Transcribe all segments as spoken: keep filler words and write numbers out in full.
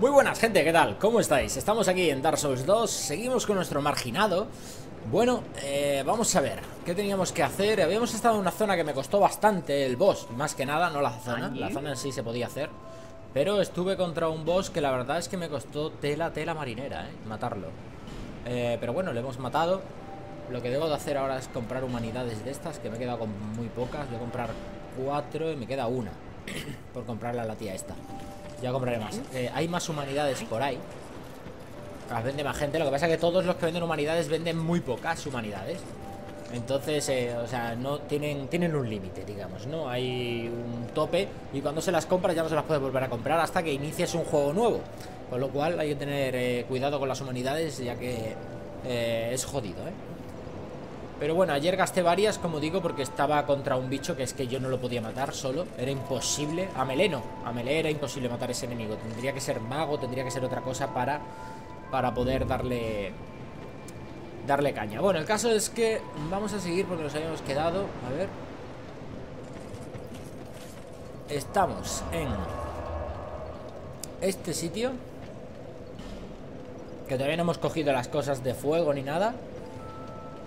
Muy buenas, gente, ¿qué tal? ¿Cómo estáis? Estamos aquí en Dark Souls dos, seguimos con nuestro marginado. Bueno, eh, vamos a ver, ¿qué teníamos que hacer? Habíamos estado en una zona que me costó bastante, el boss, más que nada, no la zona. La zona en sí se podía hacer, pero estuve contra un boss que la verdad es que me costó tela, tela marinera, ¿eh? Matarlo. Eh, pero bueno, le hemos matado. Lo que debo de hacer ahora es comprar humanidades de estas, que me he quedado con muy pocas. Voy a comprar cuatro y me queda una por comprarle a la tía esta. Ya compraré más. Eh, hay más humanidades por ahí. Las vende más gente. Lo que pasa es que todos los que venden humanidades venden muy pocas humanidades. Entonces, eh, o sea, no tienen, tienen un límite, digamos, ¿no? Hay un tope y cuando se las compras ya no se las puedes volver a comprar hasta que inicies un juego nuevo. Con lo cual hay que tener eh, cuidado con las humanidades, ya que eh, es jodido, ¿eh? Pero bueno, ayer gasté varias, como digo, porque estaba contra un bicho que es que yo no lo podía matar solo. Era imposible. A Meleno. A Melee era imposible matar a ese enemigo. Tendría que ser mago, tendría que ser otra cosa para, para poder darle darle caña. Bueno, el caso es que vamos a seguir porque nos habíamos quedado. A ver. Estamos en este sitio. Que todavía no hemos cogido las cosas de fuego ni nada.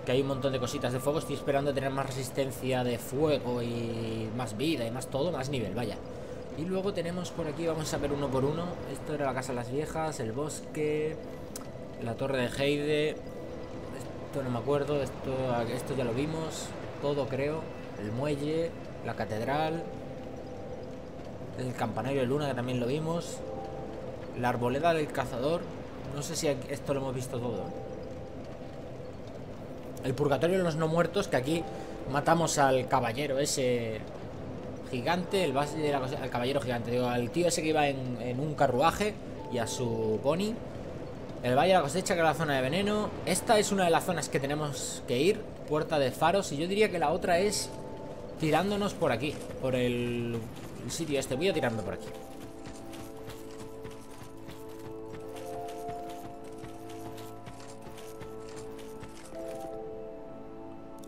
Que hay un montón de cositas de fuego. Estoy esperando tener más resistencia de fuego y más vida y más todo, más nivel, vaya. Y luego tenemos por aquí, vamos a ver uno por uno. Esto era la casa de las viejas, el bosque, la torre de Heide. Esto no me acuerdo, esto, esto ya lo vimos. Todo, creo. El muelle, la catedral, el campanario de luna, que también lo vimos. La arboleda del cazador. No sé si esto lo hemos visto todo. El purgatorio de los no muertos, que aquí matamos al caballero ese gigante, el base de la cosa, al caballero gigante, digo, al tío ese que iba en, en un carruaje y a su pony. El valle de la cosecha, que era la zona de veneno. Esta es una de las zonas que tenemos que ir, puerta de faros, y yo diría que la otra es tirándonos por aquí, por el, el sitio este. Voy a tirarme por aquí.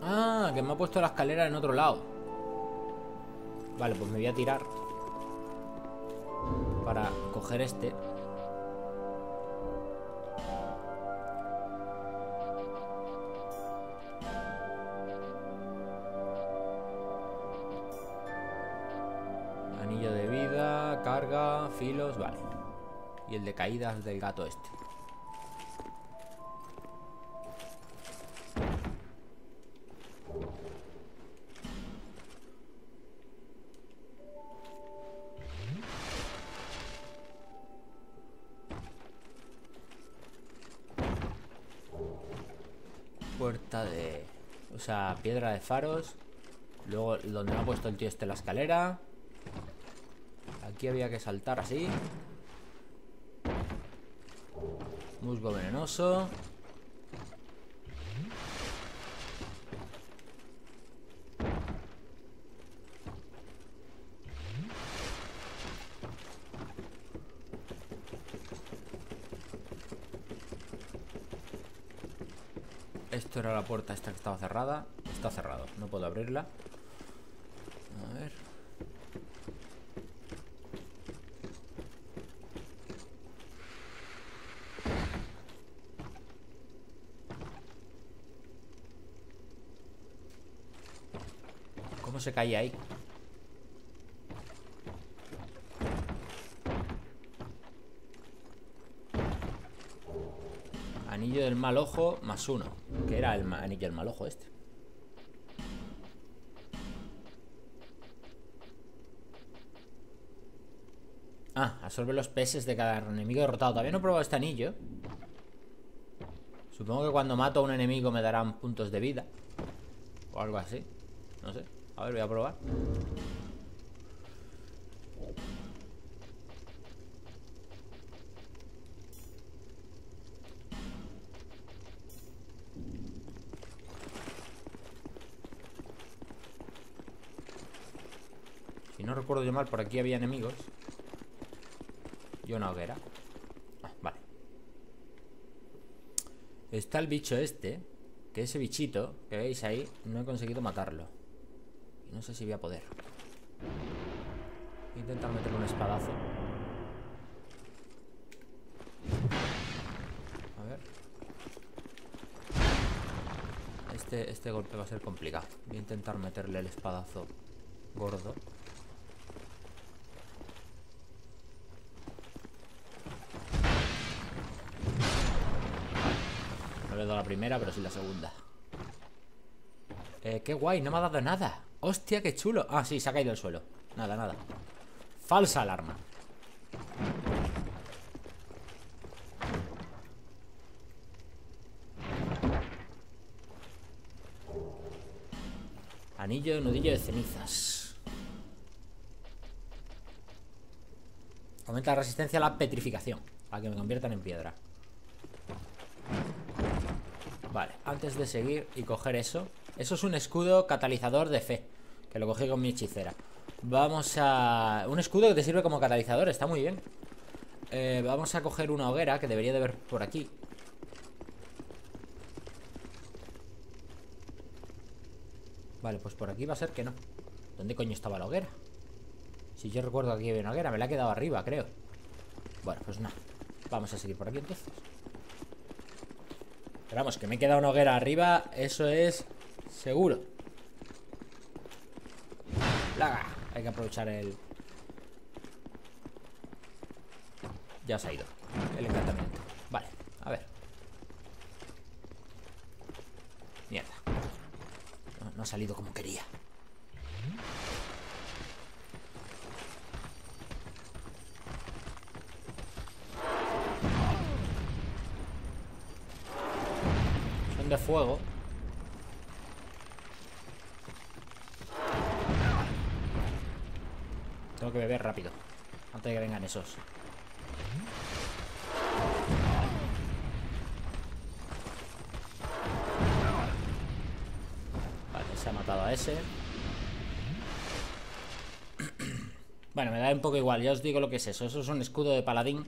Ah, que me ha puesto la escalera en otro lado. Vale, pues me voy a tirar para coger este. Anillo de vida, carga, filos, vale. Y el de caídas del gato este. Puerta de... O sea, piedra de faros. Luego donde me ha puesto el tío este la escalera. Aquí había que saltar así. Musgo venenoso. Esto era la puerta esta que estaba cerrada. Está cerrado, no puedo abrirla. A ver. ¿Cómo se cae ahí? Anillo del mal ojo más uno, que era el anillo del mal ojo este. Ah, absorbe los peces de cada enemigo derrotado. Todavía no he probado este anillo. Supongo que cuando mato a un enemigo me darán puntos de vida o algo así. No sé, a ver, voy a probar. No recuerdo yo mal, por aquí había enemigos. Y una hoguera. Ah, vale. Está el bicho este. Que ese bichito que veis ahí, no he conseguido matarlo. Y no sé si voy a poder. Voy a intentar meterle un espadazo. este, este golpe va a ser complicado. Voy a intentar meterle el espadazo gordo. No le he dado la primera, pero sí la segunda. Eh, qué guay, no me ha dado nada. Hostia, qué chulo. Ah, sí, se ha caído al suelo. Nada, nada. Falsa alarma. Anillo de nudillo de cenizas. Aumenta la resistencia a la petrificación, a que me conviertan en piedra. Vale, antes de seguir y coger eso. Eso es un escudo catalizador de fe, que lo cogí con mi hechicera. Vamos a... un escudo que te sirve como catalizador, está muy bien. eh, Vamos a coger una hoguera, que debería de haber por aquí. Vale, pues por aquí va a ser que no. ¿Dónde coño estaba la hoguera? Si yo recuerdo que aquí había una hoguera, me la he quedado arriba, creo. Bueno, pues nada. Vamos a seguir por aquí entonces. Pero vamos, que me he quedado una hoguera arriba, eso es seguro. Plaga. Hay que aprovechar el... Ya se ha ido el encantamiento. Vale, a ver. Mierda. No ha salido como quería. Son de fuego. Tengo que beber rápido, antes de que vengan esos. Se ha matado a ese. Bueno, me da un poco igual. Ya os digo lo que es eso. Eso es un escudo de paladín,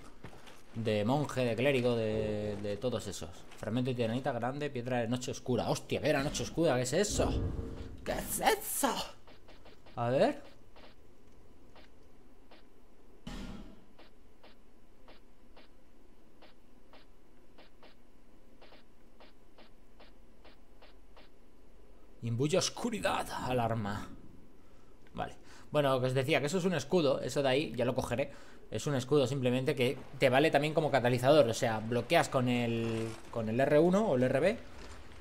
de monje, de clérigo, de, de todos esos. Fragmento de tiranita grande, piedra de noche oscura. Hostia, piedra de noche oscura, ¿qué es eso? ¿Qué es eso? A ver. Imbuye oscuridad al arma. Vale. Bueno, que os decía que eso es un escudo. Eso de ahí, ya lo cogeré. Es un escudo simplemente que te vale también como catalizador. O sea, bloqueas con el con el R uno o el R B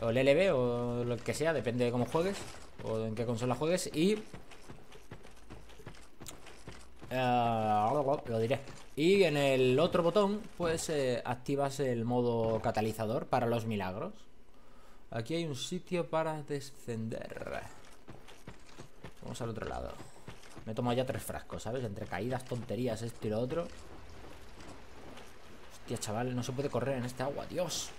o el L B o lo que sea, depende de cómo juegues o en qué consola juegues. Y... Uh, lo diré. Y en el otro botón, pues eh, activas el modo catalizador para los milagros. Aquí hay un sitio para descender. Vamos al otro lado. Me he tomado ya tres frascos, ¿sabes? Entre caídas, tonterías, esto y lo otro. Hostia, chaval, no se puede correr en este agua, Dios.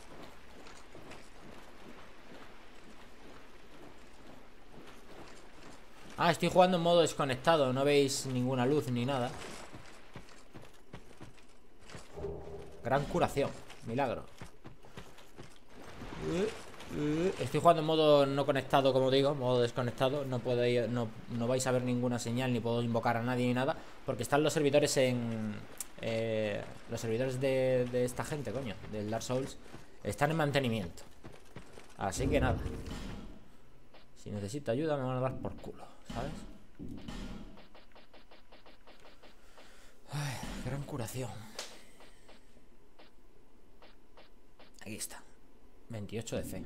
Ah, estoy jugando en modo desconectado. No veis ninguna luz ni nada. Gran curación, milagro. uh. Estoy jugando en modo no conectado, como digo, modo desconectado. No podéis, no, no vais a ver ninguna señal, ni puedo invocar a nadie ni nada, porque están los servidores en... Eh, los servidores de, de esta gente, coño, del Dark Souls. Están en mantenimiento. Así que nada. Si necesito ayuda me van a dar por culo, ¿sabes? Ay, gran curación. Aquí está. veintiocho de fe.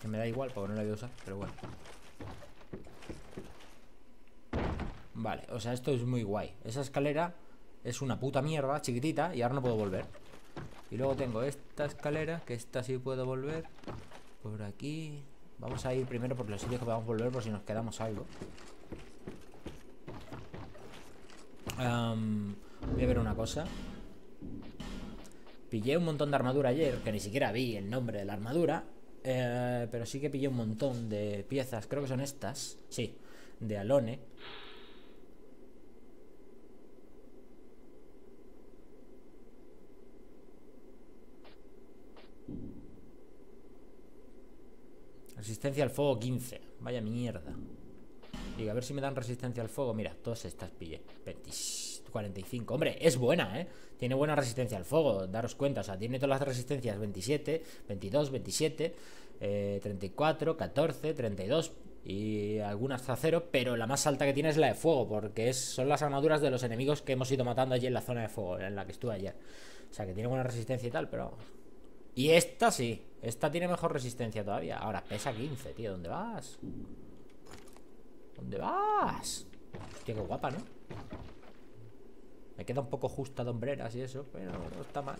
Que me da igual porque no la voy a usar, pero bueno. Vale, o sea, esto es muy guay. Esa escalera es una puta mierda, chiquitita, y ahora no puedo volver. Y luego tengo esta escalera, que esta sí puedo volver. Por aquí. Vamos a ir primero por los sitios que podamos volver, por si nos quedamos algo. um, Voy a ver una cosa. Pillé un montón de armadura ayer, que ni siquiera vi el nombre de la armadura, eh, pero sí que pillé un montón de piezas, creo que son estas, sí, de Alone. Resistencia al fuego quince, vaya mierda. Digo, a ver si me dan resistencia al fuego, mira, todas estas pillé, cuarenta y cinco. Hombre, es buena, ¿eh? Tiene buena resistencia al fuego, daros cuenta. O sea, tiene todas las resistencias: veintisiete, veintidós, veintisiete, eh, treinta y cuatro, catorce, treinta y dos y algunas a cero. Pero la más alta que tiene es la de fuego, porque es, son las armaduras de los enemigos que hemos ido matando allí en la zona de fuego, en la que estuve ayer. O sea, que tiene buena resistencia y tal, pero vamos. Y esta sí, esta tiene mejor resistencia todavía. Ahora, pesa quince, tío. ¿Dónde vas? ¿Dónde vas? Hostia, qué guapa, ¿no? Me queda un poco justa de hombreras y eso, pero no está mal.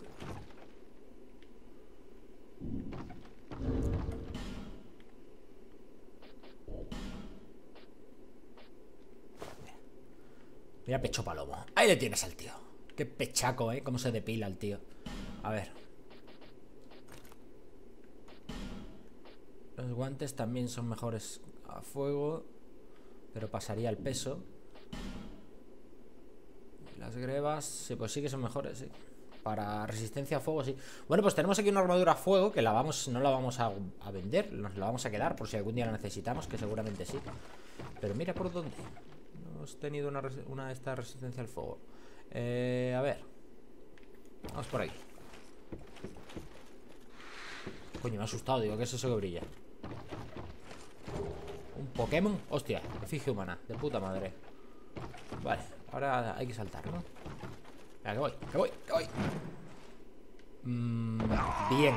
Mira, mira pecho palomo. Ahí le tienes al tío. Qué pechaco, ¿eh? Cómo se depila el tío. A ver. Los guantes también son mejores a fuego, pero pasaría el peso. Las grebas, pues sí que son mejores, sí. Para resistencia a fuego, sí. Bueno, pues tenemos aquí una armadura a fuego que la vamos, no la vamos a, a vender, nos la vamos a quedar por si algún día la necesitamos, que seguramente sí. Pero mira por dónde. No hemos tenido una, una esta resistencia al fuego. Eh, a ver. Vamos por ahí. Coño, me ha asustado, digo, ¿qué es eso que brilla? ¿Un Pokémon? Hostia, efigie humana, de puta madre. Vale, ahora hay que saltar, ¿no? Venga, que voy, que voy, que voy. Mm, bien,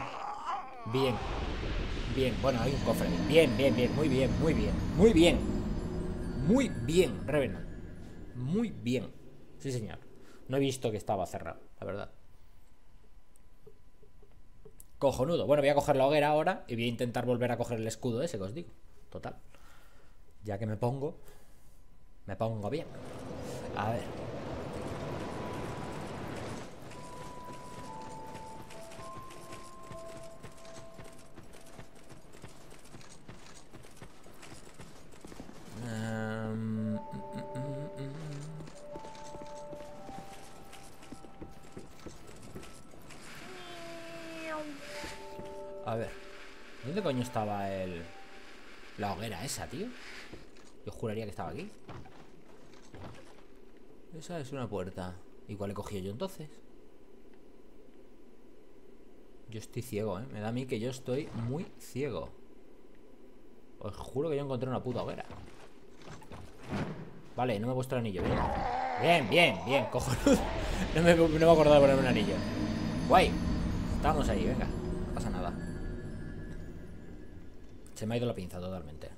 bien, bien. Bueno, hay un cofre. Bien, bien, bien, muy bien, muy bien, muy bien. Muy bien, Revenant. Muy bien. Sí, señor. No he visto que estaba cerrado, la verdad. Cojonudo. Bueno, voy a coger la hoguera ahora y voy a intentar volver a coger el escudo ese que os digo. Total. Ya que me pongo... Me pongo bien. A ver. Um, mm, mm, mm. A ver. ¿Dónde coño estaba el... la hoguera esa, tío? Yo juraría que estaba aquí. Esa es una puerta. ¿Y cuál he cogido yo entonces? Yo estoy ciego, ¿eh? Me da a mí que yo estoy muy ciego. Os juro que yo encontré una puta hoguera. Vale, no me he puesto el anillo. Bien, bien, bien, bien, cojonudo. No me, no me he acordado de ponerme un anillo. Guay. Estamos ahí, venga. No pasa nada. Se me ha ido la pinza totalmente.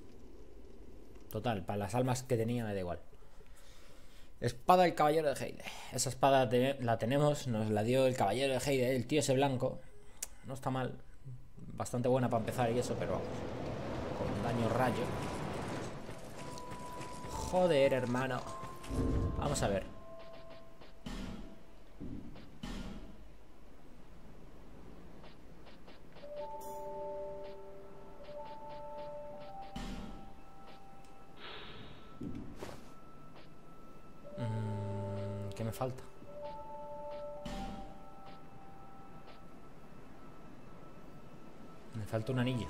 Total, para las almas que tenía me da igual. Espada del caballero de Heide. Esa espada te la tenemos, nos la dio el caballero de Heide, el tío ese blanco. No está mal. Bastante buena para empezar y eso, pero vamos. Con daño rayo. Joder, hermano. Vamos a ver. Falta. Me falta un anillo.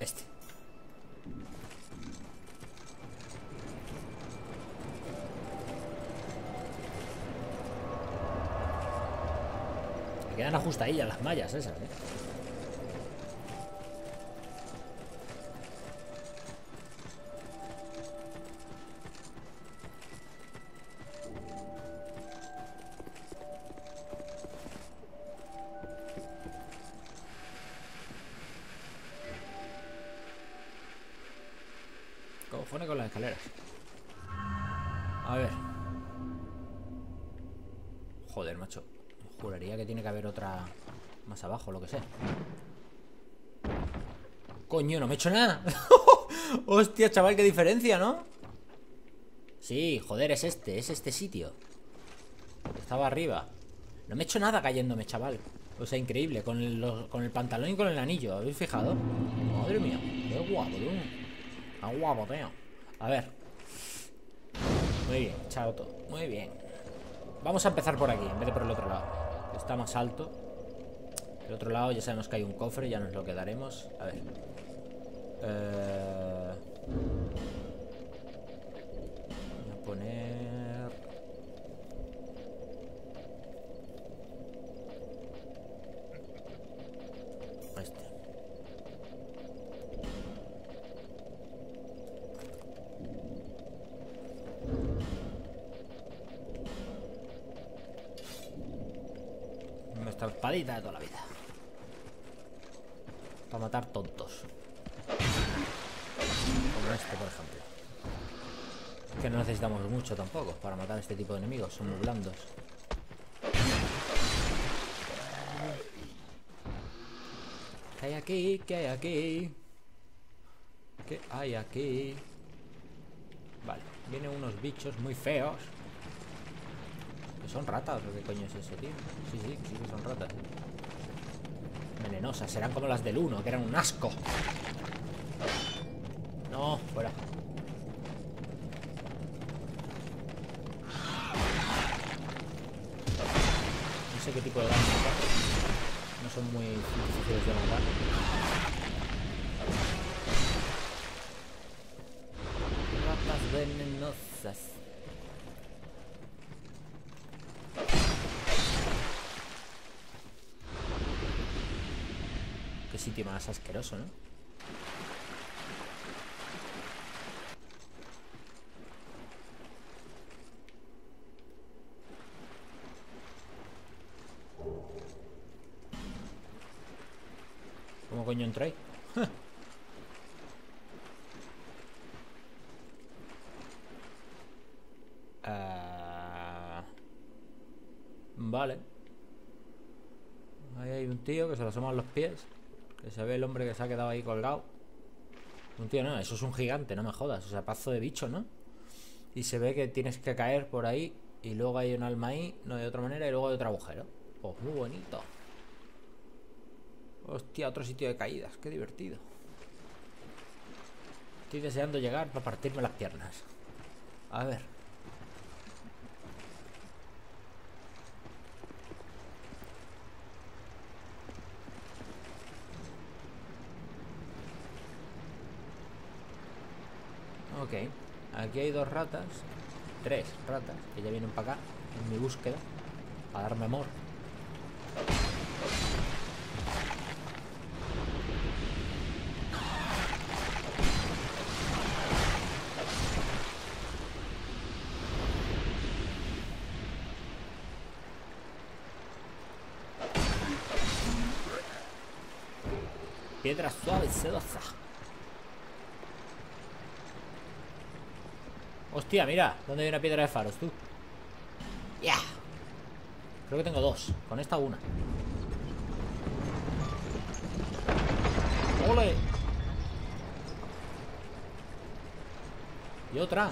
Este. Me quedan ajustadillas las mallas esas, ¿eh? Con las escaleras. A ver. Joder, macho. Juraría que tiene que haber otra más abajo, lo que sea. Coño, no me he hecho nada. Hostia, chaval, qué diferencia, ¿no? Sí, joder, es este, es este sitio. Estaba arriba. No me he hecho nada cayéndome, chaval. O sea, increíble, con el, los, con el pantalón y con el anillo, ¿habéis fijado? Madre mía, qué guapo, tío. Ah, guapo, tío. A ver. Muy bien, chato. Muy bien. Vamos a empezar por aquí, en vez de por el otro lado. Está más alto. El otro lado ya sabemos que hay un cofre, ya nos lo quedaremos. A ver. Eh... Voy a poner... este. Nuestra espadita de toda la vida. Para matar tontos. Como este, por ejemplo. Que no necesitamos mucho tampoco para matar a este tipo de enemigos. Son muy blandos. ¿Qué hay aquí? ¿Qué hay aquí? ¿Qué hay aquí? Vale, vienen unos bichos muy feos. ¿Que son ratas? ¿Qué coño es eso, tío? Sí, sí, sí que son ratas. Venenosas, serán como las del uno, que eran un asco. No, fuera. No sé qué tipo de daño. No son muy difíciles de matar. Ratas venenosas. Qué sitio más asqueroso, ¿no? ¿Cómo coño entré? uh... Vale. Ahí hay un tío que se le asoman los pies. Que se ve el hombre que se ha quedado ahí colgado. Un tío, no, eso es un gigante, no me jodas. O sea, pazo de bicho, ¿no? Y se ve que tienes que caer por ahí. Y luego hay un alma ahí, no de otra manera. Y luego hay otro agujero. Pues muy bonito. Hostia, otro sitio de caídas, qué divertido. Estoy deseando llegar para partirme las piernas. A ver. Ok, aquí hay dos ratas. Tres ratas que ya vienen para acá en mi búsqueda para darme amor. Piedra suave, sedosa. Hostia, mira, ¿dónde hay una piedra de faros, tú? ¡Ya! Yeah. Creo que tengo dos. Con esta una. ¡Ole! Y otra.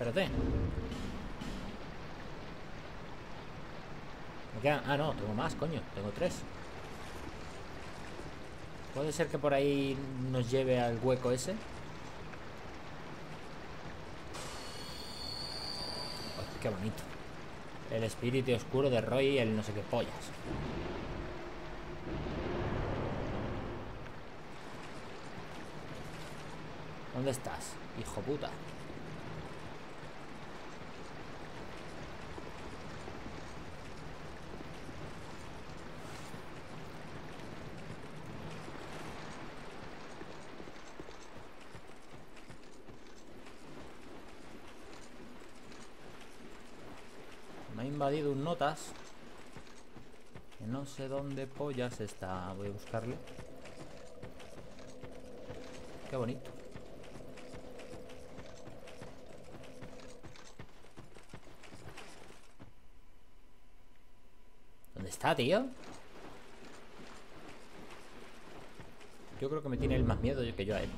Espérate. Me quedan... Ah, no, tengo más, coño. Tengo tres. Puede ser que por ahí nos lleve al hueco ese. Oh, qué bonito. El espíritu oscuro de Roy y el no sé qué pollas. ¿Dónde estás, hijo puta? Invadido un notas que no sé dónde pollas está. Voy a buscarle. Qué bonito. ¿Dónde está, tío? Yo creo que me tiene él más miedo que yo a él.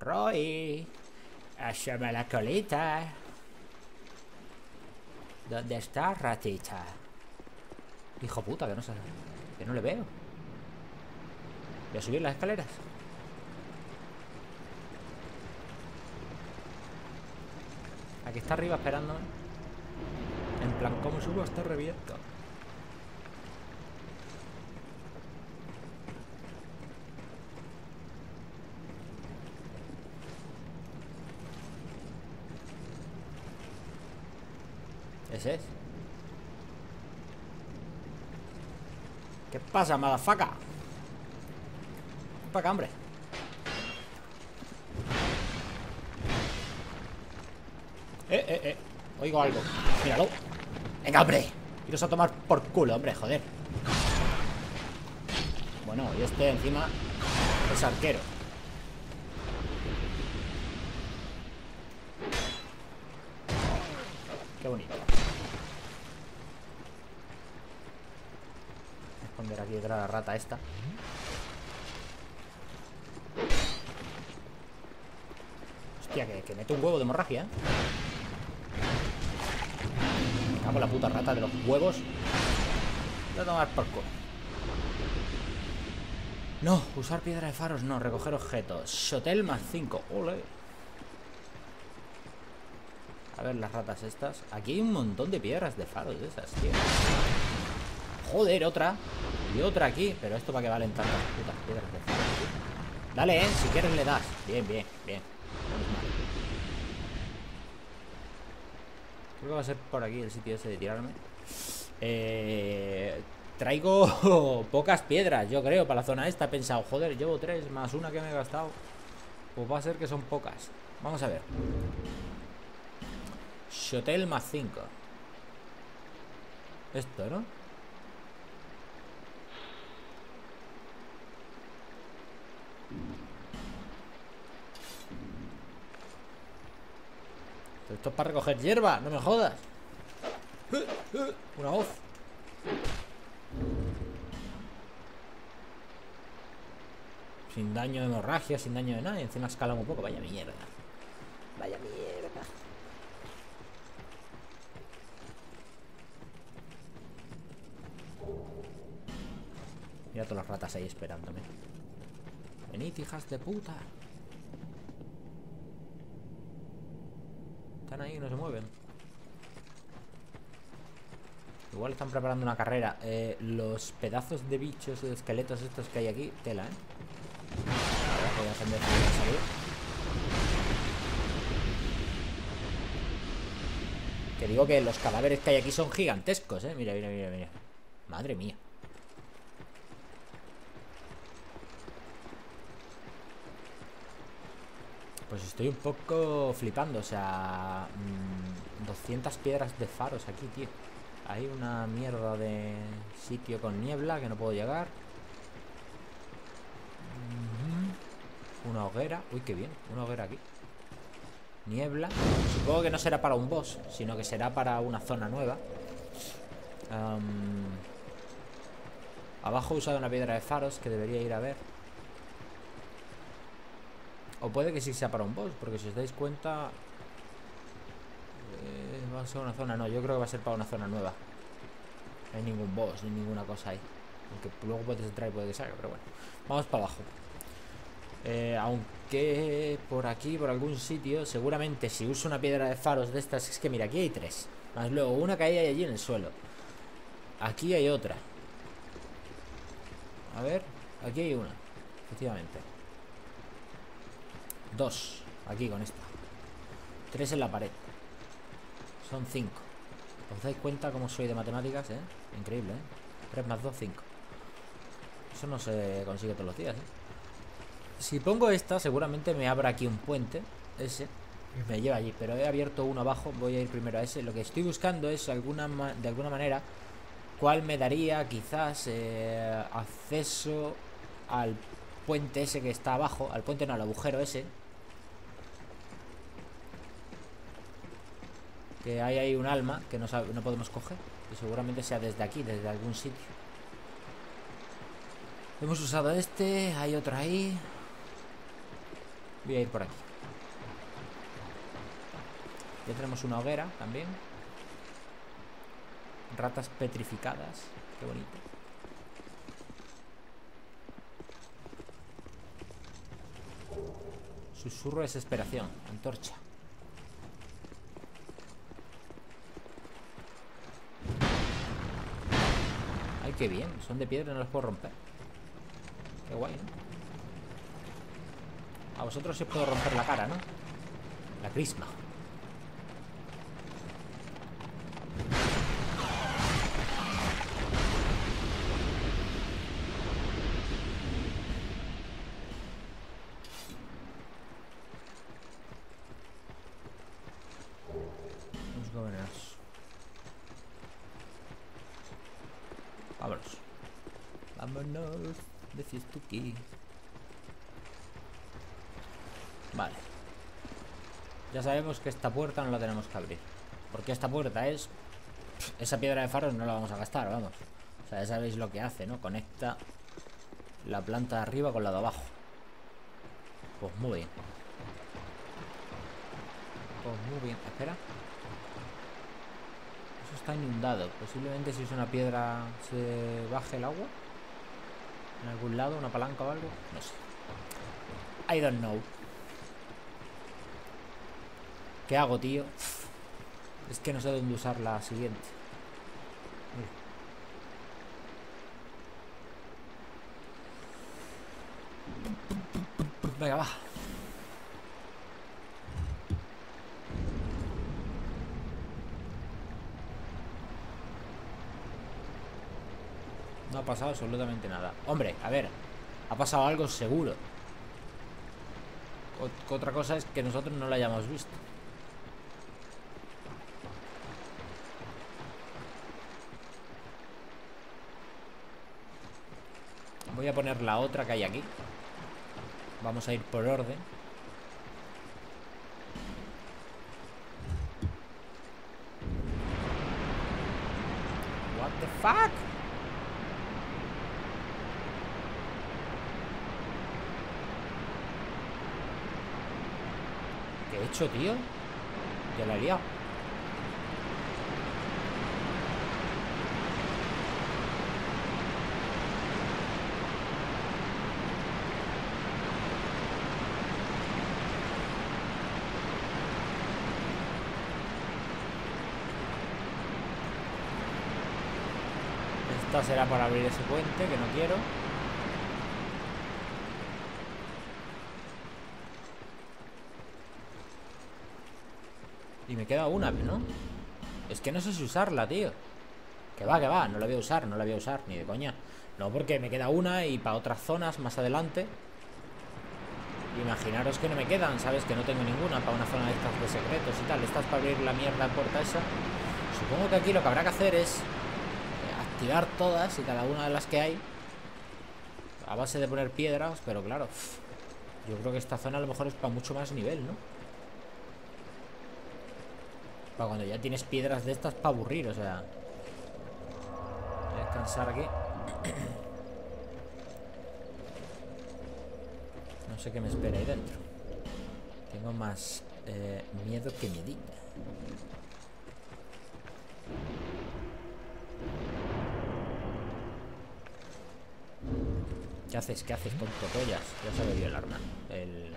Roy, asoma la colita. ¿Dónde está, ratita? Hijo puta, que no se... que no le veo. Voy a subir las escaleras. Aquí está arriba esperándome. En plan, ¿cómo subo hasta reviento? Ese es. ¿Qué pasa, madafaca? Para acá, hombre. Eh, eh, eh. Oigo algo. Míralo. Venga, hombre. Iros a tomar por culo, hombre, joder. Bueno, y este encima es arquero. Qué bonito. Voy a esconder aquí detrás de la rata esta. Hostia, que, que meto un huevo de hemorragia, ¿eh? Me cago en la puta rata de los huevos. Voy a tomar por culo. No, usar piedra de faros, no, recoger objetos. Shotel más cinco, ole. A ver las ratas estas. Aquí hay un montón de piedras de faros de esas, tío. Joder, otra. Y otra aquí, pero esto para que valen tantas putas piedras de faros, tío. Dale, eh, si quieres le das. Bien, bien, bien. Creo que va a ser por aquí el sitio ese de tirarme. Eh... Traigo pocas piedras, yo creo, para la zona esta. He pensado, joder, llevo tres más una que me he gastado. Pues va a ser que son pocas. Vamos a ver. Shotel más cinco. Esto, ¿no? Esto es para recoger hierba, no me jodas. Una hoz. Sin daño de hemorragia, sin daño de nada. Y encima escala un poco, vaya mierda. Vaya mierda. Mira todas las ratas ahí esperándome. Venid, hijas de puta. Están ahí, no se mueven. Igual están preparando una carrera. eh, Los pedazos de bichos y esqueletos estos que hay aquí, tela, eh. Voy a defender, voy a salir. Te digo que los cadáveres que hay aquí son gigantescos, eh. Mira, mira, mira, mira. Madre mía. Pues estoy un poco flipando, o sea, doscientas piedras de faros aquí, tío. Hay una mierda de sitio con niebla que no puedo llegar. Una hoguera. Uy, qué bien. Una hoguera aquí. Niebla. Supongo que no será para un boss, sino que será para una zona nueva. um, Abajo he usado una piedra de faros que debería ir a ver. O puede que sí sea para un boss, porque si os dais cuenta, eh, va a ser una zona. No, yo creo que va a ser para una zona nueva. No hay ningún boss, ni ninguna cosa ahí. Aunque luego puedes entrar y puede que salga, pero bueno. Vamos para abajo. Eh, aunque por aquí, por algún sitio, seguramente si uso una piedra de faros de estas, es que mira, aquí hay tres. Más luego una que hay allí en el suelo. Aquí hay otra. A ver, aquí hay una. Efectivamente. Dos, aquí con esta. Tres en la pared. Son cinco. ¿Os dais cuenta cómo soy de matemáticas, eh? Increíble, eh. Tres más dos, cinco. Eso no se consigue todos los días, eh. Si pongo esta, seguramente me abra aquí un puente. Ese me lleva allí, pero he abierto uno abajo. Voy a ir primero a ese. Lo que estoy buscando es alguna de alguna manera cuál me daría quizás eh, acceso al puente ese que está abajo. Al puente no, al agujero ese que hay ahí un alma que no, sabe, no podemos coger. Y seguramente sea desde aquí, desde algún sitio. Hemos usado este. Hay otro ahí. Voy a ir por aquí. Ya tenemos una hoguera también. Ratas petrificadas. Qué bonito. Susurro de desesperación. Antorcha. Ay, qué bien. Son de piedra, no los puedo romper. Qué guay, ¿no? A vosotros sí os puedo romper la cara, ¿no? La crisma. Vámonos. Decís tú aquí. Vale. Ya sabemos que esta puerta no la tenemos que abrir. Porque esta puerta es... Esa piedra de faros no la vamos a gastar, vamos. O sea, ya sabéis lo que hace, ¿no? Conecta la planta de arriba con la de abajo. Pues muy bien. Pues muy bien. Espera. Eso está inundado. Posiblemente si es una piedra se baje el agua. En algún lado, una palanca o algo. No sé. I don't know. ¿Qué hago, tío? Es que no sé dónde usar la siguiente. Mira. Venga, va. No ha pasado absolutamente nada. Hombre, a ver, ha pasado algo seguro. O otra cosa es que nosotros no la hayamos visto. Voy a poner la otra que hay aquí. Vamos a ir por orden. What the fuck? ¿Qué he hecho, tío? Ya la he liado. Será para abrir ese puente que no quiero. Y me queda una, ¿no? Es que no sé si usarla, tío. Que va, que va, no la voy a usar, no la voy a usar, ni de coña. No, porque me queda una y para otras zonas más adelante. Imaginaros que no me quedan, ¿sabes? Que no tengo ninguna para una zona de estas de secretos y tal. Estas para abrir la mierda puerta esa. Supongo que aquí lo que habrá que hacer es activar todas y cada una de las que hay a base de poner piedras, pero claro, yo creo que esta zona a lo mejor es para mucho más nivel, ¿no? Para cuando ya tienes piedras de estas para aburrir, o sea. Voy a descansar aquí. No sé qué me espera ahí dentro. Tengo más eh, miedo que miedita. ¿Qué haces? ¿Qué haces con cocollas? Ya se ha bebido el arma. El...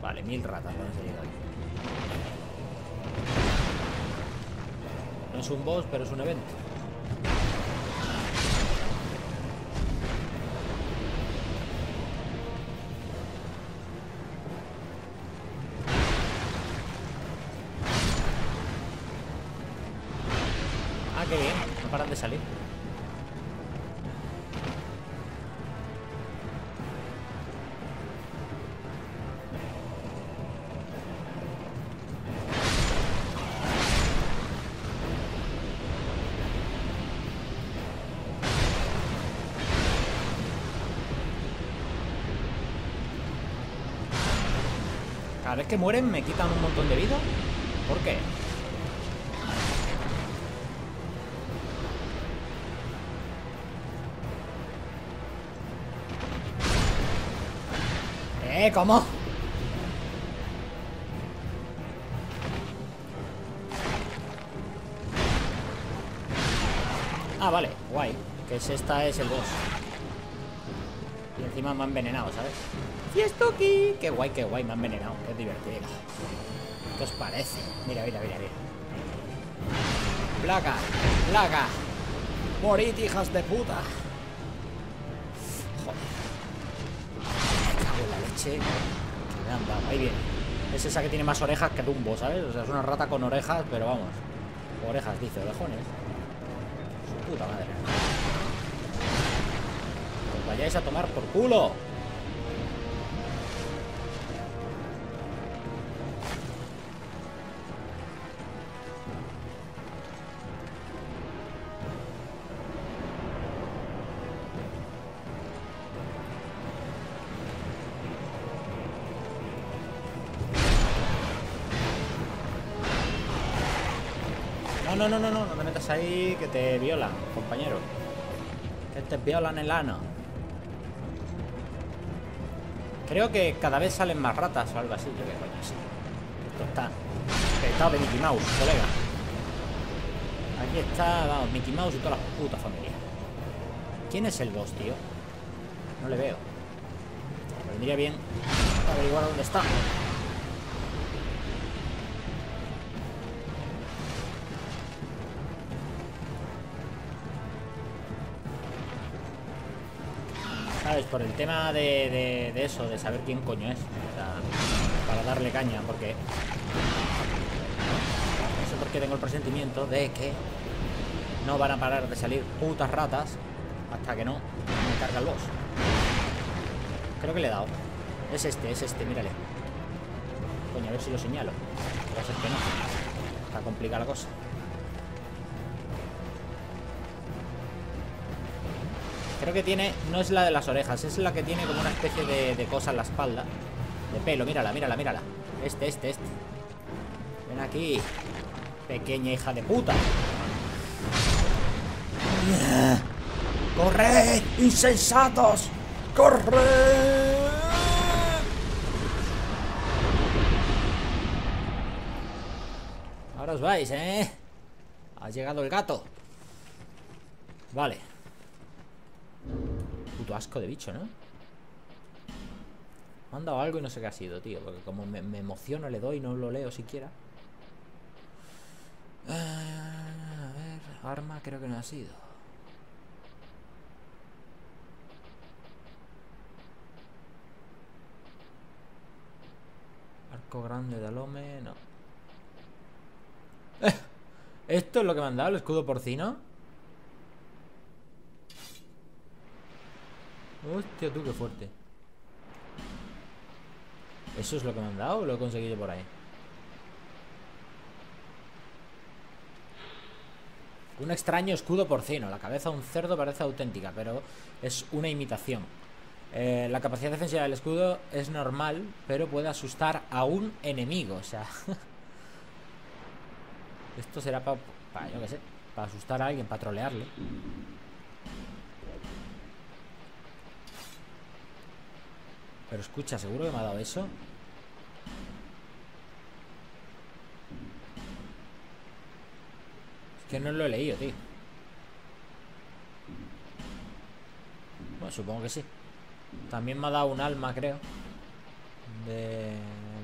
Vale. Vale, mil ratas van a salir de aquí. No es un boss, pero es un evento. Qué bien, no paran de salir. Cada vez que mueren me quitan un montón de vida. ¿Por qué? ¿Eh? ¿Cómo? Ah, vale, guay. Que es esta es el boss. Y encima me han envenenado, ¿sabes? ¡Y esto aquí! ¡Qué guay, qué guay! Me han envenenado, qué divertido. ¿Qué os parece? Mira, mira, mira, mira. ¡Placa! ¡Placa! ¡Morid, hijas de puta! Que me han dado. Ahí viene. Es esa que tiene más orejas que Dumbo, ¿sabes? O sea, es una rata con orejas, pero vamos. Orejas, dice, orejones. Su puta madre. Os vayáis a tomar por culo. no, no, no, no, no te metas ahí, que te violan, compañero. Que te violan el ano. Creo que cada vez salen más ratas o algo así. Yo qué coño sé. Esto está petado de Mickey Mouse, colega. Aquí está, vamos, Mickey Mouse y toda la puta familia. ¿Quién es el boss, tío? No le veo. Me vendría bien averiguar dónde está. ¿Sabes? Por el tema de, de, de eso, de saber quién coño es. O sea, para darle caña, porque no sé por qué tengo el presentimiento de que no van a parar de salir putas ratas hasta que no me carga el boss. Creo que le he dado. Es este, es este, mírale. Coño, a ver si lo señalo. Va a ser que no. Está complicada la cosa. Creo que tiene, no es la de las orejas, es la que tiene como una especie de, de cosa en la espalda. De pelo, mírala, mírala, mírala. Este, este, este. Ven aquí, pequeña hija de puta. ¡Corred, insensatos! ¡Corred! Ahora os vais, ¿eh? Ha llegado el gato. Vale. Puto asco de bicho, ¿no? Me han dado algo y no sé qué ha sido, tío. Porque como me, me emociono, le doy, no lo leo siquiera. uh, A ver, arma creo que no ha sido. Arco grande de alome, no. eh, ¿Esto es lo que me han dado? ¿El escudo porcino? Hostia, tú, qué fuerte. ¿Eso es lo que me han dado o lo he conseguido por ahí? Un extraño escudo porcino. La cabeza de un cerdo parece auténtica, pero es una imitación. eh, La capacidad defensiva del escudo es normal, pero puede asustar a un enemigo. O sea, esto será para, pa, yo qué sé, para asustar a alguien, para trolearle. Pero escucha, ¿seguro que me ha dado eso? Es que no lo he leído, tío. Bueno, supongo que sí. También me ha dado un alma, creo. De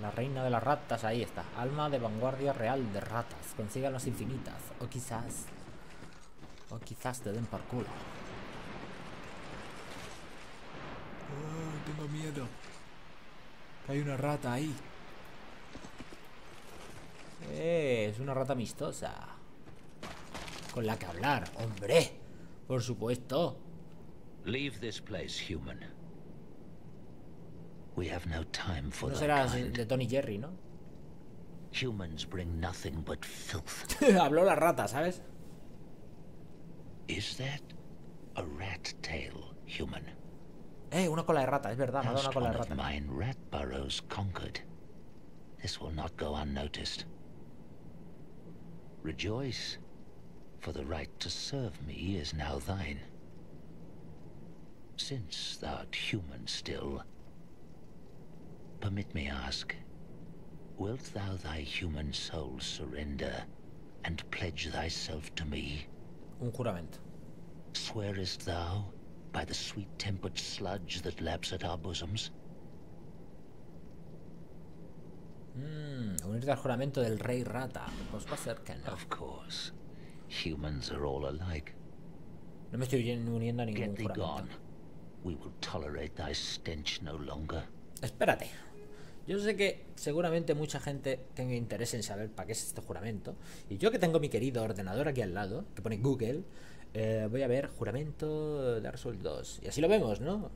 la reina de las ratas, ahí está. Alma de Vanguardia Real de Ratas. Consigan las infinitas. O quizás... O quizás te den por culo. Oh, tengo miedo. Hay una rata ahí. Eh, es una rata amistosa. Con la que hablar, hombre. Por supuesto. Leave this place, human. We have no time for that. No será de Tony Jerry, ¿no? Humans bring nothing but filth. Habló la rata, ¿sabes? Is that a rat tail, human? Eh, una cola de rata, es verdad, me ha dado una cola de rata. Un juramento. By the sweet-tempered sludge that laps at our bosoms. Mm, unirte al juramento del rey rata. Pues va a ser que no. Of course, humans are all alike. No me estoy uniendo a ningún juramento. Get thee gone. We will tolerate thy stench no longer. Espérate. Yo sé que seguramente mucha gente tenga interés en saber para qué es este juramento. Y yo que tengo mi querido ordenador aquí al lado, que pone Google, eh, voy a ver juramento Dark Souls dos. Y así lo vemos, ¿no?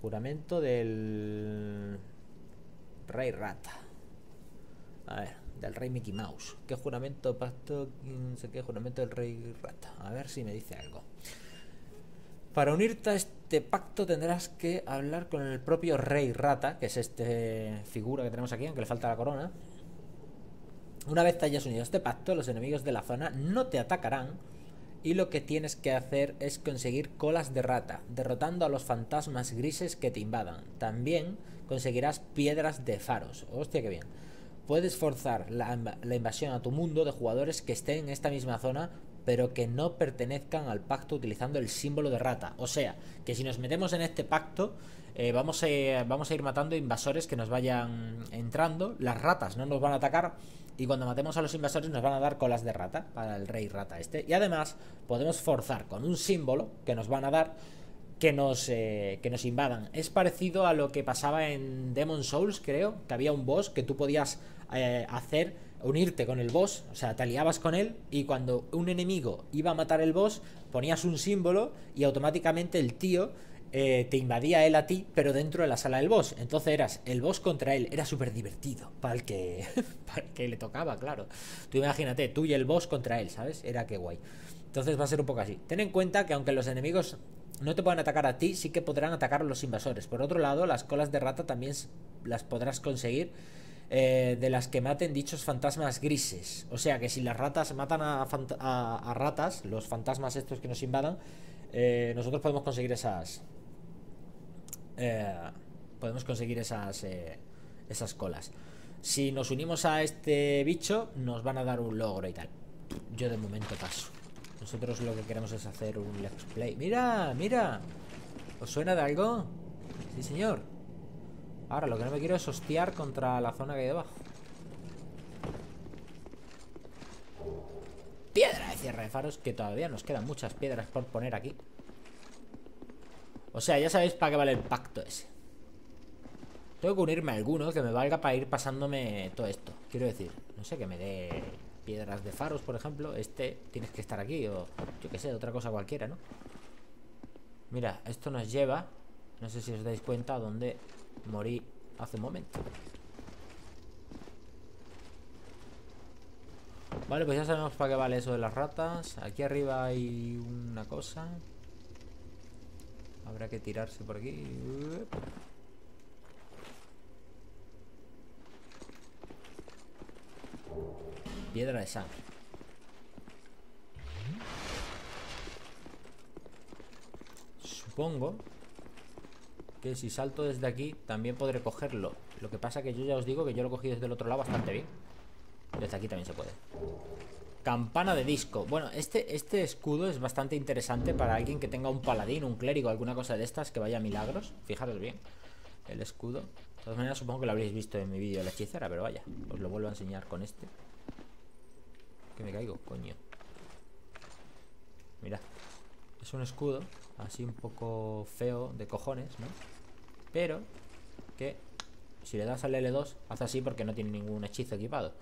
Juramento del Rey Rata. A ver, del Rey Mickey Mouse. ¿Qué juramento pacto? No sé qué, juramento del Rey Rata. A ver si me dice algo. Para unirte a este pacto tendrás que hablar con el propio Rey Rata, que es esta figura que tenemos aquí, aunque le falta la corona. Una vez hayas unido este pacto, los enemigos de la zona no te atacarán y lo que tienes que hacer es conseguir colas de rata, derrotando a los fantasmas grises que te invadan. También conseguirás piedras de faros. Hostia, qué bien. Puedes forzar la, la invasión a tu mundo de jugadores que estén en esta misma zona, pero que no pertenezcan al pacto utilizando el símbolo de rata. O sea, que si nos metemos en este pacto, eh, vamos, a, vamos a ir matando invasores que nos vayan entrando. Las ratas no nos van a atacar y cuando matemos a los invasores nos van a dar colas de rata para el rey rata este. Y además podemos forzar con un símbolo que nos van a dar que nos, eh, que nos invadan. Es parecido a lo que pasaba en Demon Souls, creo, que había un boss que tú podías eh, hacer, unirte con el boss, o sea, te aliabas con él y cuando un enemigo iba a matar el boss ponías un símbolo y automáticamente el tío eh, te invadía él a ti, pero dentro de la sala del boss. Entonces eras el boss contra él, era súper divertido para el que para el que le tocaba, claro. Tú imagínate, tú y el boss contra él, ¿sabes? Era que guay. Entonces va a ser un poco así. Ten en cuenta que aunque los enemigos no te puedan atacar a ti, sí que podrán atacar a los invasores. Por otro lado, las colas de rata también las podrás conseguir eh, de las que maten dichos fantasmas grises. O sea que si las ratas matan a, a, a ratas, los fantasmas estos que nos invadan, eh, nosotros podemos conseguir esas eh, podemos conseguir esas eh, esas colas. Si nos unimos a este bicho nos van a dar un logro y tal. Yo de momento paso. Nosotros lo que queremos es hacer un let's play. ¡Mira! ¡Mira! ¿Os suena de algo? Sí, señor. Ahora lo que no me quiero es hostiar contra la zona que hay debajo. Piedra de cierre de faros, que todavía nos quedan muchas piedras por poner aquí. O sea, ya sabéis para qué vale el pacto ese. Tengo que unirme a alguno que me valga para ir pasándome todo esto. Quiero decir, no sé, que me dé piedras de faros, por ejemplo. Este tienes que estar aquí, o yo que sé, otra cosa cualquiera, ¿no? Mira, esto nos lleva, no sé si os dais cuenta, donde morí hace un momento. Vale, pues ya sabemos para qué vale eso de las ratas. Aquí arriba hay una cosa. Habrá que tirarse por aquí. Piedra de sangre. Supongo que si salto desde aquí también podré cogerlo. Lo que pasa que yo ya os digo que yo lo cogí desde el otro lado bastante bien. Desde aquí también se puede. Campana de disco. Bueno, este, este escudo es bastante interesante para alguien que tenga un paladín, un clérigo, alguna cosa de estas que vaya a milagros. Fijaros bien el escudo. De todas maneras supongo que lo habréis visto en mi vídeo de la hechicera, pero vaya, os lo vuelvo a enseñar con este. Que me caigo, coño. Mira, es un escudo así un poco feo de cojones, ¿no? Pero que si le das al L dos hace así porque no tiene ningún hechizo equipado.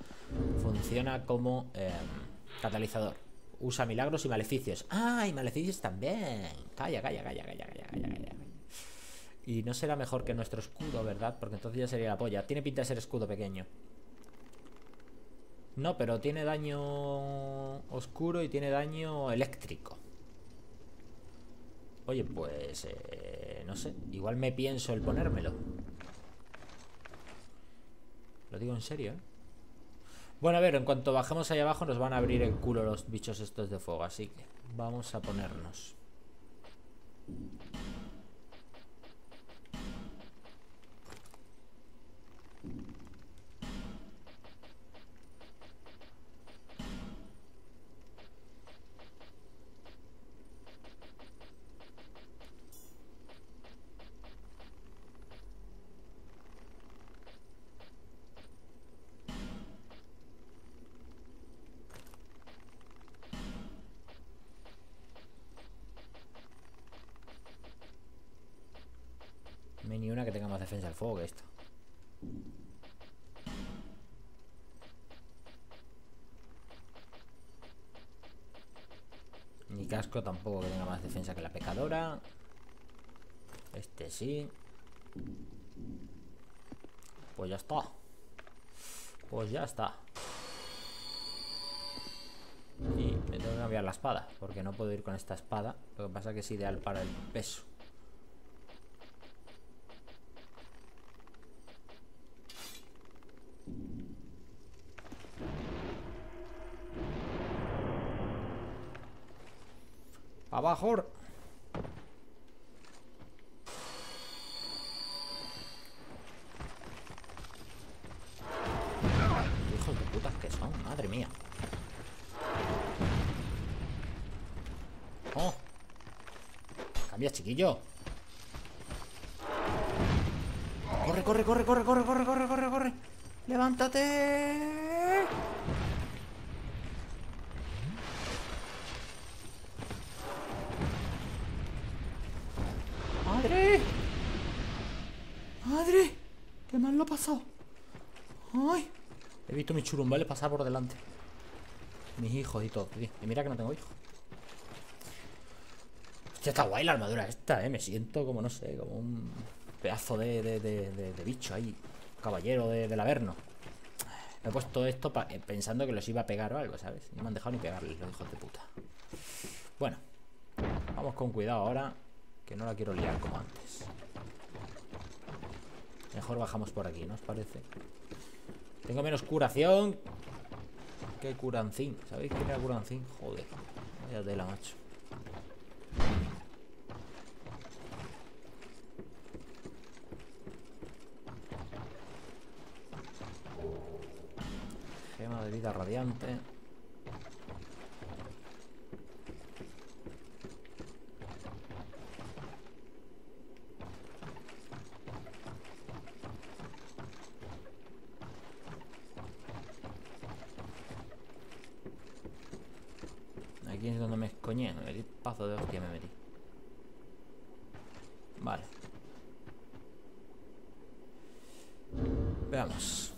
Funciona como eh, catalizador. Usa milagros y maleficios. ¡Ah! Y maleficios también. Calla, calla, calla, calla, calla, calla, calla. Y no será mejor que nuestro escudo, ¿verdad? Porque entonces ya sería la polla. Tiene pinta de ser escudo pequeño. No, pero tiene daño oscuro y tiene daño eléctrico. Oye, pues, eh, no sé. Igual me pienso el ponérmelo. Lo digo en serio, ¿eh? Bueno, a ver, en cuanto bajemos ahí abajo nos van a abrir el culo los bichos estos de fuego. Así que vamos a ponernos. Ni una que tenga más defensa al fuego que esto. Ni casco tampoco que tenga más defensa que la pecadora. Este sí. Pues ya está. Pues ya está. Y me tengo que cambiar la espada, porque no puedo ir con esta espada. Lo que pasa es que es ideal para el peso. Abajo. Hijos de putas que son, madre mía. Oh. Cambia, chiquillo. Corre, corre, corre, corre, corre, corre, corre, corre, corre. Levántate. ¡Madre! ¡Madre! ¡Qué mal lo ha pasado! ¡Ay! He visto mi churumba, ¿vale? Pasar por delante. Mis hijos y todo. Y mira que no tengo hijos. Hostia, está guay la armadura esta, ¿eh? Me siento como, no sé, como un pedazo de, de, de, de, de bicho ahí. Caballero de, del Averno. Me he puesto esto pa, eh, pensando que los iba a pegar o algo, ¿sabes? No me han dejado ni pegarles, los hijos de puta. Bueno. Vamos con cuidado ahora, que no la quiero liar como antes. Mejor bajamos por aquí, ¿no os parece? Tengo menos curación que curancín. ¿Sabéis quién era curancín? Joder. Vaya tela, macho. Gema de vida radiante. Aquí es donde me escoñé, me metí paso de hostia, me metí. Vale. Veamos.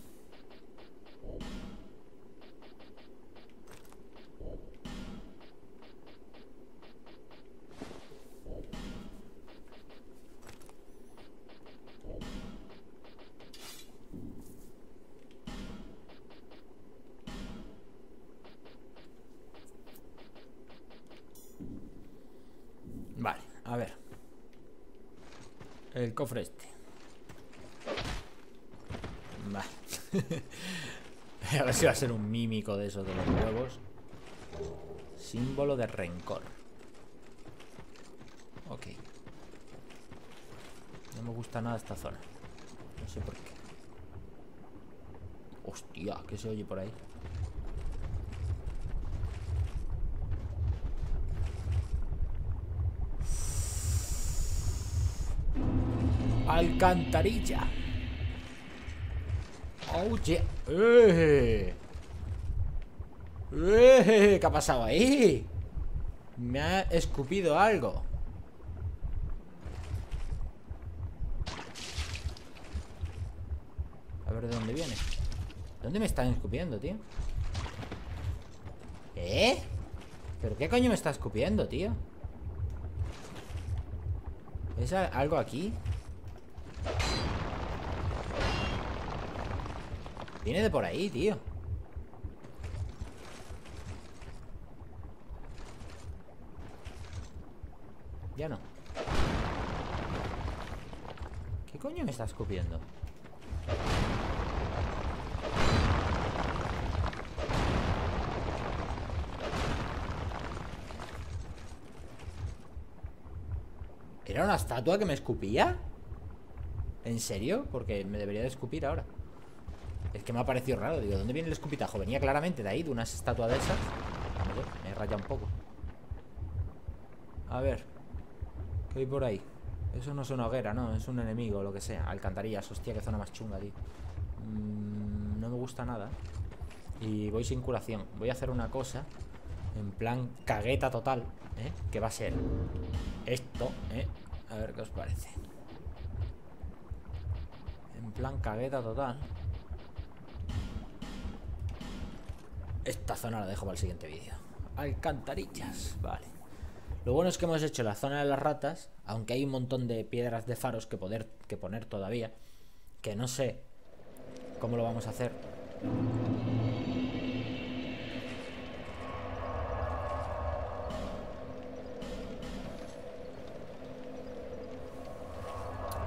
El cofre este. Vale. A ver si va a ser un mímico de esos de los huevos. Símbolo de rencor. Ok. No me gusta nada esta zona. No sé por qué. Hostia, ¿qué se oye por ahí? Alcantarilla. Oh yeah. eh. Eh, ¿Qué ha pasado ahí? Me ha escupido algo. A ver de dónde viene. ¿Dónde me están escupiendo, tío? ¿Eh? ¿Pero qué coño me está escupiendo, tío? ¿Es algo aquí? Viene de por ahí, tío. Ya no. ¿Qué coño me está escupiendo? ¿Era una estatua que me escupía? ¿En serio? Porque me debería de escupir ahora. Es que me ha parecido raro, digo, ¿dónde viene el escupitajo? Venía claramente de ahí, de unas estatuas de esas. Me he rayado un poco. A ver. ¿Qué hay por ahí? Eso no es una hoguera, no, es un enemigo, lo que sea. Alcantarillas, hostia, qué zona más chunga, tío. mm, No me gusta nada. Y voy sin curación. Voy a hacer una cosa en plan cagueta total, ¿eh? Que va a ser esto, ¿eh? A ver qué os parece. En plan cagueta total. Esta zona la dejo para el siguiente vídeo. Alcantarillas, vale. Lo bueno es que hemos hecho la zona de las ratas, aunque hay un montón de piedras de faros que, poder, que poner todavía, que no sé cómo lo vamos a hacer.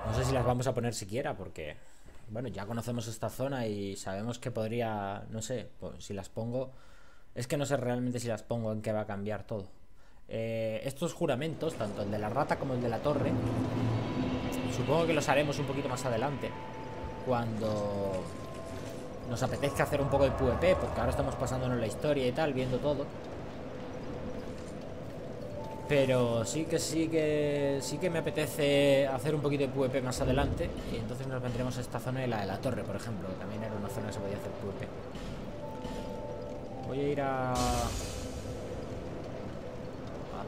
No sé si las vamos a poner siquiera, porque... bueno, ya conocemos esta zona y sabemos que podría... no sé, pues si las pongo... es que no sé realmente si las pongo en qué va a cambiar todo. eh, estos juramentos, tanto el de la rata como el de la torre. Supongo que los haremos un poquito más adelante, cuando nos apetezca hacer un poco de PvP, porque ahora estamos pasándonos la historia y tal, viendo todo. Pero sí que sí que sí que me apetece hacer un poquito de PvP más adelante. Y entonces nos vendremos a esta zona de la de la torre, por ejemplo, que también era una zona que se podía hacer PvP. Voy a ir a... a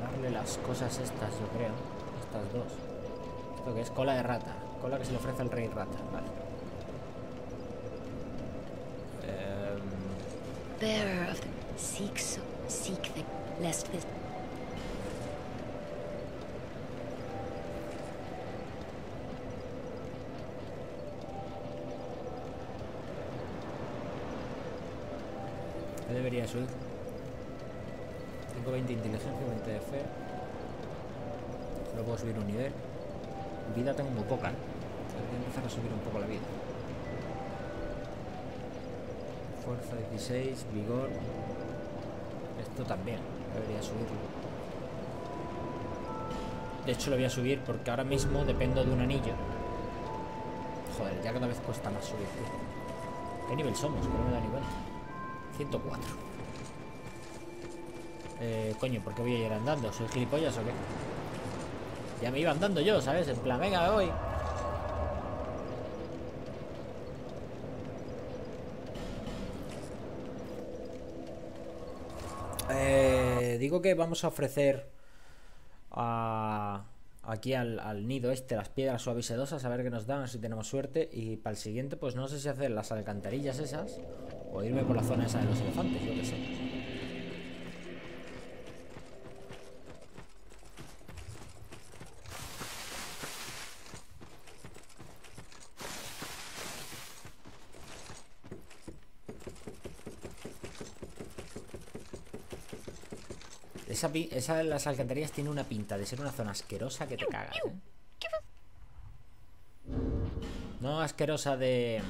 darle las cosas estas, yo creo. Estas dos. Esto que es cola de rata. Cola que se le ofrece al rey rata, vale. Um... Bearer of the... Seek so... Seek the... Lest this... Debería subir. Tengo veinte de inteligencia, veinte de fe. Solo puedo subir un nivel. Vida tengo muy poca, ¿eh? Voy a empezar a subir un poco la vida. Fuerza dieciséis, vigor. Esto también debería subirlo. De hecho lo voy a subir porque ahora mismo dependo de un anillo. Joder, ya cada vez cuesta más subir. ¿Qué nivel somos? Que no me da ni cuenta. ciento cuatro. Eh, coño, ¿por qué voy a ir andando? ¿Soy gilipollas o qué? Ya me iba andando yo, ¿sabes? En plan, venga, me voy. Eh, digo que vamos a ofrecer a... aquí al, al nido este, las piedras suaves y sedosas, a ver qué nos dan, si tenemos suerte. Y para el siguiente, pues no sé si hacer las alcantarillas esas o irme por la zona esa de los elefantes, yo qué sé. Esa, esa de las alcantarillas tiene una pinta de ser una zona asquerosa que te cagas, ¿eh? No asquerosa de...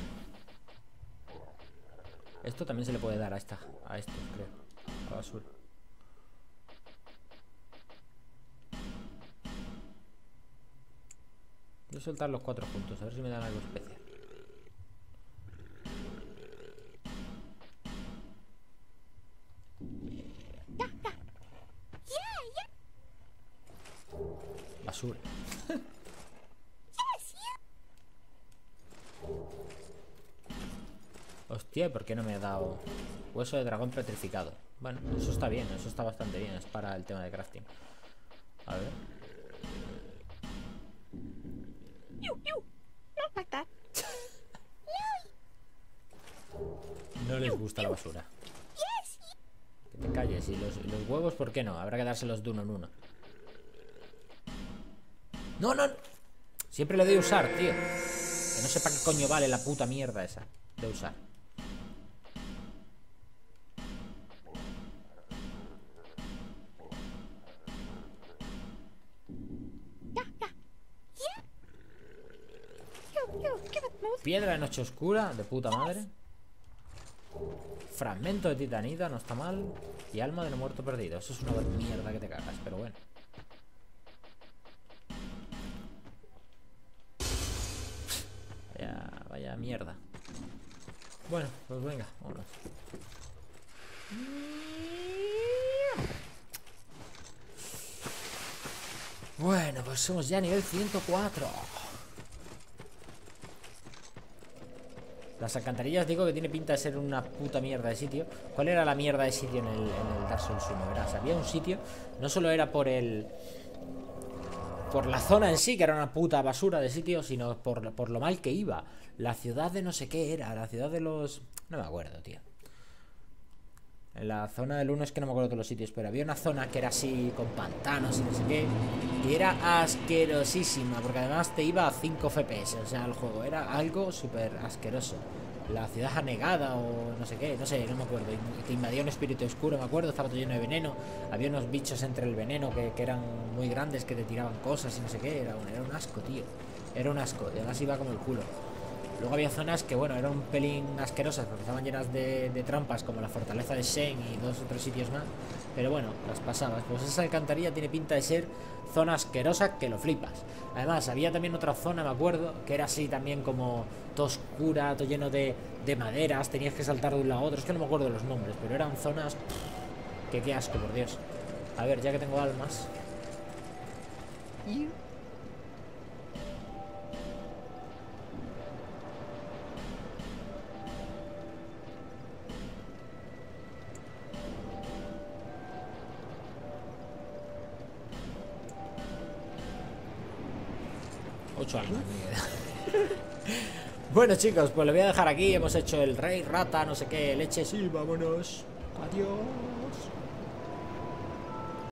Esto también se le puede dar a esta, a esto, creo. A la basura. Voy a soltar los cuatro puntos, a ver si me dan algo especial. Basura. Hostia, ¿por qué no me ha dado hueso de dragón petrificado? Bueno, eso está bien, eso está bastante bien. Es para el tema de crafting. A ver. No les gusta la basura. Que te calles. Y los, los huevos, ¿por qué no? Habrá que dárselos de uno en uno. No, no. Siempre le doy a usar, tío. Que no sé para qué coño vale la puta mierda esa de usar. Piedra de noche oscura, de puta madre. Fragmento de titanita, no está mal. Y alma del muerto perdido. Eso es una mierda que te cagas, pero bueno. Vaya, vaya mierda. Bueno, pues venga, vámonos. Bueno, pues somos ya a nivel ciento cuatro. Las alcantarillas digo que tiene pinta de ser una puta mierda de sitio. ¿Cuál era la mierda de sitio en el, en el Dark Souls uno? Verás, había un sitio, no solo era por el... por la zona en sí, que era una puta basura de sitio, sino por, por lo mal que iba. La ciudad de no sé qué era, la ciudad de los... no me acuerdo, tío. En la zona del uno es que no me acuerdo de los sitios, pero había una zona que era así, con pantanos y no sé qué, y era asquerosísima, porque además te iba a cinco F P S, o sea, el juego era algo súper asqueroso. La ciudad anegada o no sé qué, no sé, no me acuerdo. Te invadía un espíritu oscuro, me acuerdo, estaba todo lleno de veneno. Había unos bichos entre el veneno que, que eran muy grandes, que te tiraban cosas y no sé qué. Era un, era un asco, tío. Era un asco, y además iba como el culo. Luego había zonas que, bueno, eran un pelín asquerosas porque estaban llenas de, de trampas, como la fortaleza de Shen y dos o tres sitios más. Pero bueno, las pasabas. Pues esa alcantarilla tiene pinta de ser zona asquerosa que lo flipas. Además, había también otra zona, me acuerdo, que era así también como todo oscura, todo lleno de, de maderas. Tenías que saltar de un lado a otro. Es que no me acuerdo de los nombres, pero eran zonas... Pff, que qué asco, por Dios. A ver, ya que tengo almas... ocho almas. Bueno, chicos, pues lo voy a dejar aquí. Hemos hecho el rey, rata, no sé qué, leche. Sí, vámonos. Adiós.